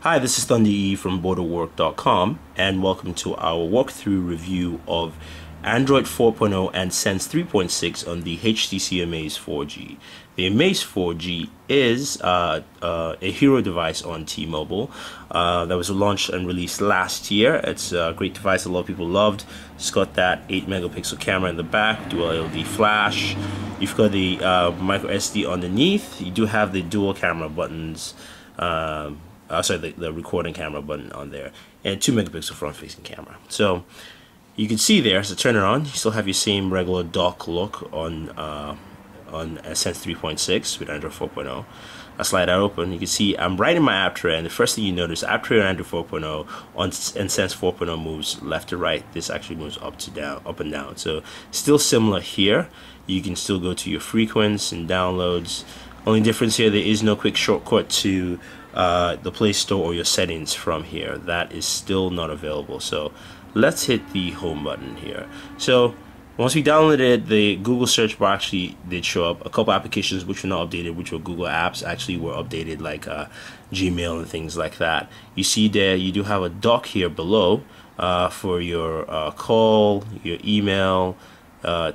Hi, this is Thundee from booredatwork.com and welcome to our walkthrough review of Android 4.0 and Sense 3.6 on the HTC Amaze 4G. The Amaze 4G is a hero device on T-Mobile that was launched and released last year. It's a great device a lot of people loved. It's got that 8-megapixel camera in the back, dual LED flash. You've got the micro SD underneath. You do have the dual camera buttons. Sorry, the recording camera button on there, and 2-megapixel front-facing camera. So you can see there, so turn it on, you still have your same regular dock look on Sense 3.6 with Android 4.0. I slide that open, you can see I'm right in my app tray, and the first thing you notice, app tray on Android 4.0 and Sense 4.0 moves left to right. This actually moves up to down, up and down. So still similar here. You can still go to your frequencies and downloads. Only difference here, there is no quick shortcut to the Play Store or your settings from here. That is still not available. So let's hit the home button here. So once we downloaded it, the Google search bar actually did show up. A couple applications which were not updated, which were Google apps, actually were updated, like Gmail and things like that. You see there, you do have a dock here below for your call, your email,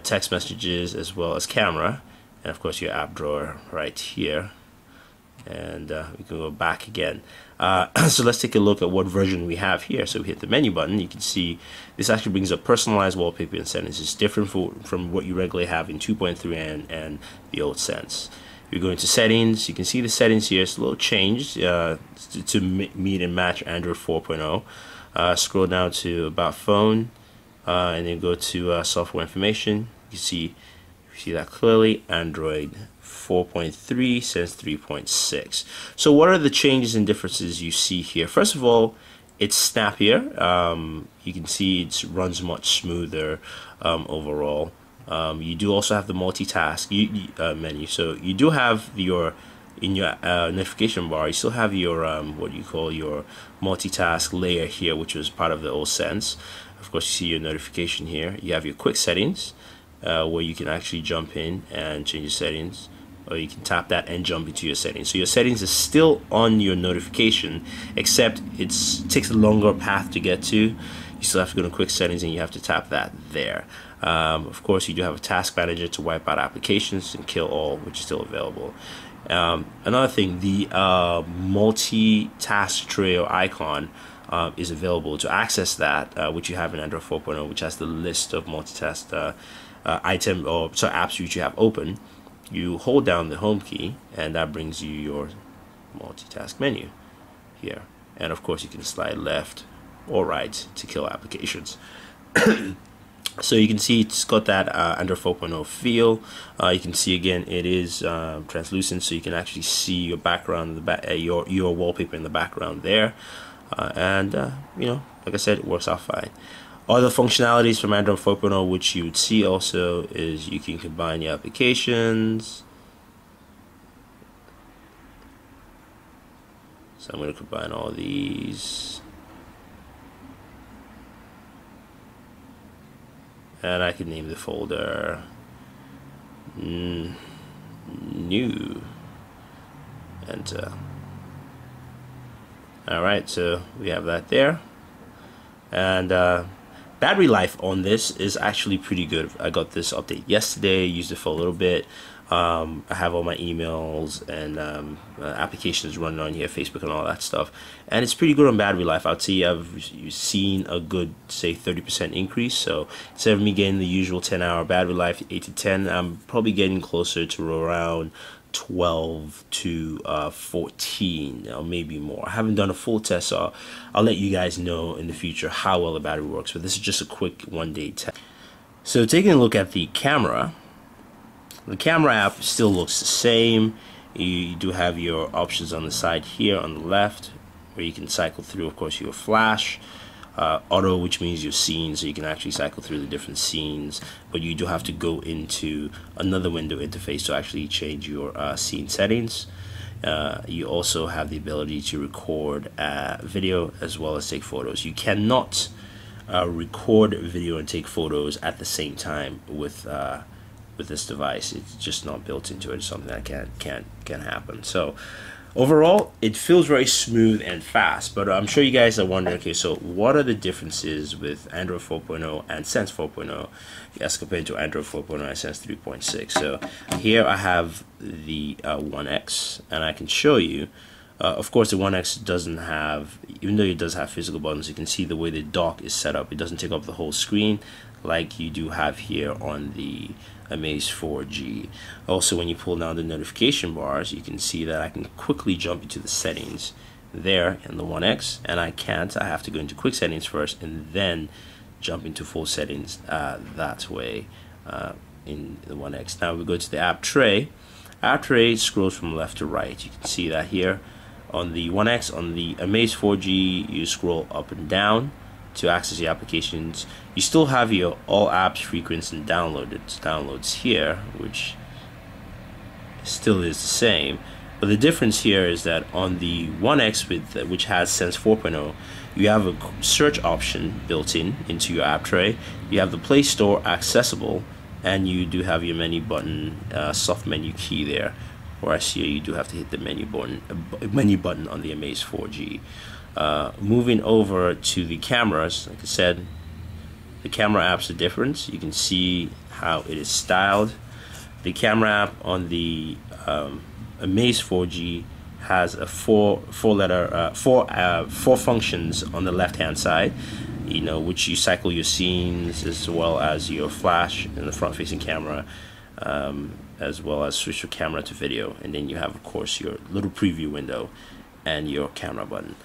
text messages, as well as camera, and of course your app drawer right here. And we can go back again. So let's take a look at what version we have here. So we hit the menu button. You can see this actually brings up personalized wallpaper and settings. It's different from what you regularly have in 2.3 and the old Sense. We go into settings. You can see the settings here. It's a little changed to meet and match Android 4.0. Scroll down to About Phone, and then go to Software Information. You see that clearly, Android 4.3, Sense 3.6. So what are the changes and differences you see here? First of all, it's snappier. You can see it runs much smoother overall. You do also have the multitask menu. So you do have your, in your notification bar, you still have your what you call your multitask layer here, which was part of the old Sense. Of course, you see your notification here. You have your quick settings, where you can actually jump in and change your settings, or you can tap that and jump into your settings. So your settings is still on your notification, except it takes a longer path to get to. You still have to go to quick settings and you have to tap that there. Of course, you do have a task manager to wipe out applications and kill all, which is still available. Another thing, the multi-task tray or icon is available. To access that, which you have in Android 4.0, which has the list of multitask apps which you have open, you hold down the home key and that brings you your multitask menu here, and of course you can slide left or right to kill applications. So you can see it's got that Android 4.0 feel. You can see again it is translucent, so you can actually see your background in the your wallpaper in the background there, and you know, like I said, it works out fine. Other functionalities from Android 4.0 which you would see also is you can combine your applications. So I'm going to combine all these. And I can name the folder New. Enter. Alright, so we have that there. And battery life on this is actually pretty good. I got this update yesterday, used it for a little bit. I have all my emails and applications running on here, Facebook and all that stuff. And it's pretty good on battery life. I'd say I've seen a good, say, 30% increase. So instead of me getting the usual 10-hour battery life, 8 to 10, I'm probably getting closer to around 12 to 14, or maybe more. I haven't done a full test, so I'll let you guys know in the future how well the battery works, but this is just a quick one-day test. So taking a look at the camera app still looks the same. You do have your options on the side here on the left, where you can cycle through, of course, your flash, auto, which means your scenes, so you can actually cycle through the different scenes, but you do have to go into another window interface to actually change your scene settings. You also have the ability to record video as well as take photos. You cannot record video and take photos at the same time with this device. It's just not built into it. It's something that can't happen. So Overall, it feels very smooth and fast, but I'm sure you guys are wondering, okay, so what are the differences with Android 4.0 and Sense 4.0 as compared to Android 4.0 and Sense 3.6? So here I have the One X, and I can show you, of course the One X doesn't have, even though it does have physical buttons, you can see the way the dock is set up. It doesn't take up the whole screen like you do have here on the Amaze 4G. Also, when you pull down the notification bars, you can see that I can quickly jump into the settings there in the One X, and I can't. I have to go into quick settings first and then jump into full settings that way in the One X. Now we go to the app tray. App tray scrolls from left to right. You can see that here on the One X. On the Amaze 4G, you scroll up and down to access the applications. You still have your all apps, frequency, and downloads here, which still is the same, but the difference here is that on the One X, which has Sense 4.0, you have a search option built in into your app tray. You have the Play Store accessible, and you do have your menu button, soft menu key there, whereas here you do have to hit the menu button on the Amaze 4G. Moving over to the cameras, like I said, the camera apps are different. You can see how it is styled. The camera app on the Amaze 4G has a four functions on the left-hand side, you know, which you cycle your scenes as well as your flash and the front-facing camera, as well as switch your camera to video, and then you have, of course, your little preview window and your camera button.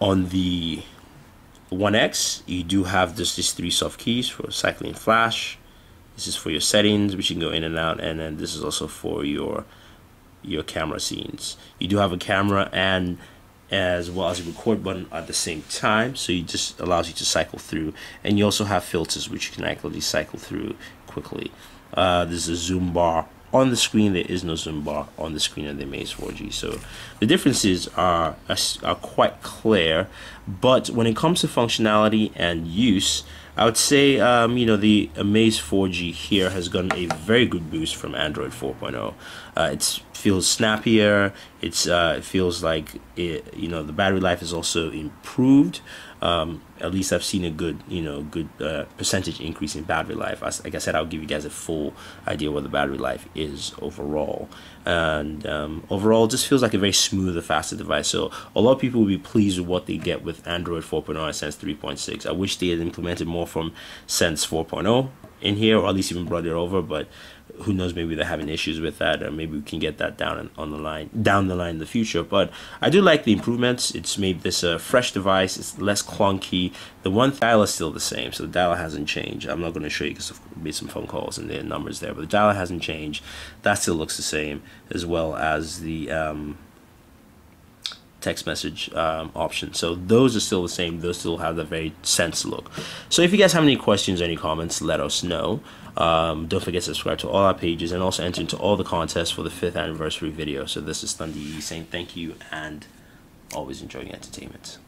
On the One X, you do have just these three soft keys for cycling flash. This is for your settings, which you can go in and out, and then this is also for your camera scenes. You do have a camera and as well as a record button at the same time, so it just allows you to cycle through. And you also have filters, which you can actually cycle through quickly. There's a zoom bar on the screen. There is no zoom bar on the screen of the Amaze 4G, so the differences are quite clear. But when it comes to functionality and use, I would say you know, the Amaze 4G here has gotten a very good boost from Android 4.0. It feels snappier. It feels like it, you know, the battery life is also improved. At least I've seen a good percentage increase in battery life. Like I said, I'll give you guys a full idea what the battery life is overall. And overall, it just feels like a very smooth and faster device. So a lot of people will be pleased with what they get with Android 4.0 and Sense 3.6. I wish they had implemented more from Sense 4.0 in here, or at least even brought it over, but who knows, maybe they're having issues with that, or maybe we can get that down the line in the future. But I do like the improvements. It's made this a fresh device. It's less clunky. The one dialer is still the same, so the dialer hasn't changed. I'm not going to show you because I've made some phone calls and there are numbers there, but the dialer hasn't changed. That still looks the same, as well as the text message option. So those are still the same. Those still have the very Sense look. So if you guys have any questions or any comments, let us know. Don't forget to subscribe to all our pages and also enter into all the contests for the 5th anniversary video. So this is Thundee saying thank you and always enjoying entertainment.